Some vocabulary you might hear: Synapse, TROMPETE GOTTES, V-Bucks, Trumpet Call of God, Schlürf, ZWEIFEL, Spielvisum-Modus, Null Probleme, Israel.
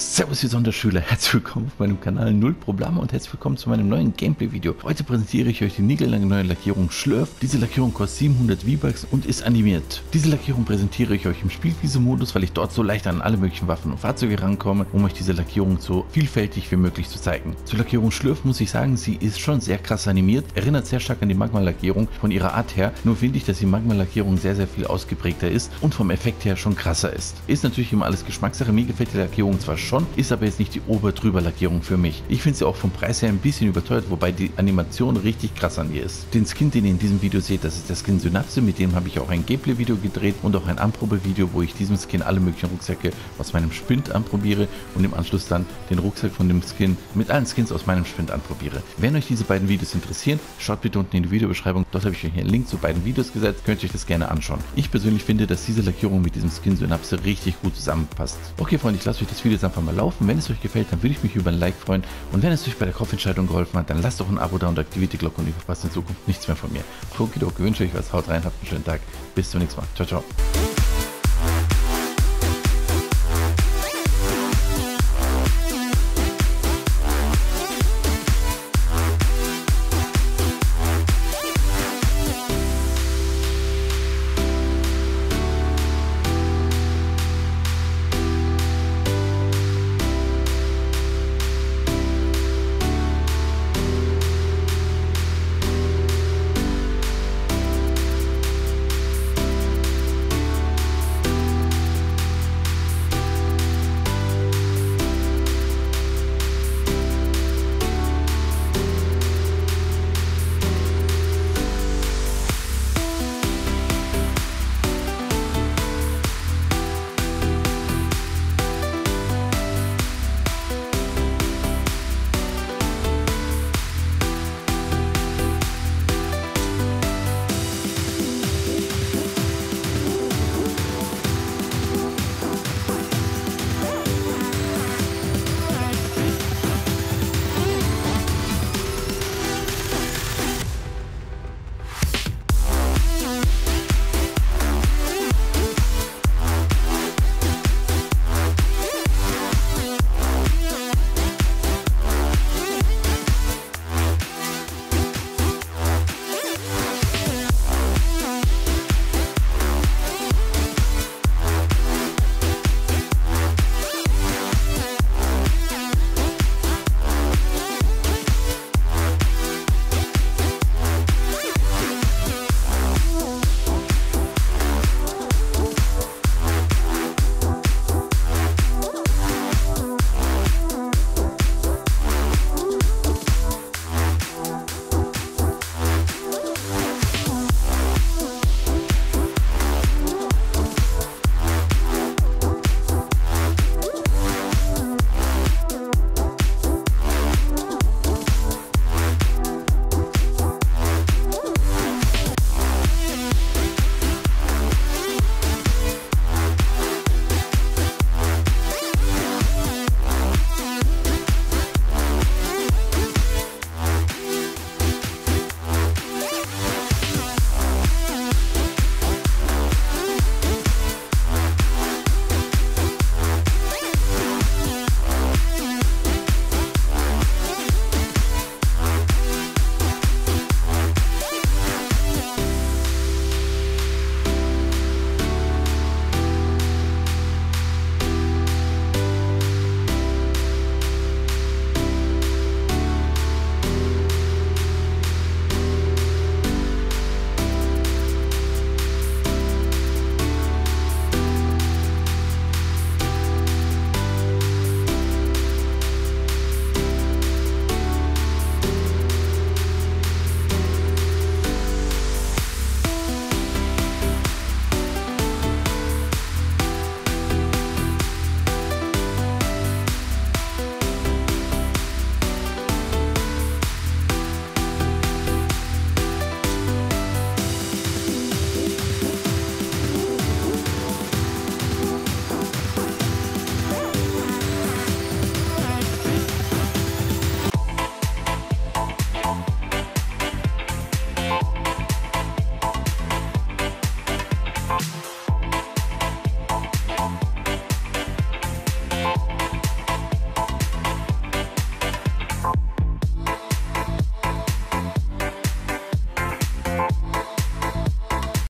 Servus, ihr Sonderschüler, herzlich willkommen auf meinem Kanal Null Probleme und herzlich willkommen zu meinem neuen Gameplay-Video. Heute präsentiere ich euch die niegellange neue Lackierung Schlürf. Diese Lackierung kostet 700 V-Bucks und ist animiert. Diese Lackierung präsentiere ich euch im Spielvisum-Modus, weil ich dort so leicht an alle möglichen Waffen und Fahrzeuge rankomme, um euch diese Lackierung so vielfältig wie möglich zu zeigen. Zur Lackierung Schlürf muss ich sagen, sie ist schon sehr krass animiert, erinnert sehr stark an die Magma-Lackierung von ihrer Art her, nur finde ich, dass die Magma-Lackierung sehr, sehr viel ausgeprägter ist und vom Effekt her schon krasser ist. Ist natürlich immer alles Geschmackssache, mir gefällt die Lackierung zwar schon, ist aber jetzt nicht die Ober-Drüber-Lackierung für mich. Ich finde sie auch vom Preis her ein bisschen überteuert, wobei die Animation richtig krass an ihr ist. Den Skin, den ihr in diesem Video seht, das ist der Skin Synapse, mit dem habe ich auch ein Gameplay-Video gedreht und auch ein Anprobe-Video, wo ich diesem Skin alle möglichen Rucksäcke aus meinem Spind anprobiere und im Anschluss dann den Rucksack von dem Skin mit allen Skins aus meinem Spind anprobiere. Wenn euch diese beiden Videos interessieren, schaut bitte unten in die Videobeschreibung, dort habe ich euch einen Link zu beiden Videos gesetzt, könnt ihr euch das gerne anschauen. Ich persönlich finde, dass diese Lackierung mit diesem Skin Synapse richtig gut zusammenpasst. Okay Freunde, ich lasse euch das Video jetzt einfach mal laufen. Wenn es euch gefällt, dann würde ich mich über ein Like freuen. Und wenn es euch bei der Kaufentscheidung geholfen hat, dann lasst doch ein Abo da und aktiviert die Glocke und ihr verpasst in Zukunft nichts mehr von mir. Okidoki, wünsche euch was, haut rein, habt einen schönen Tag. Bis zum nächsten Mal. Ciao, ciao.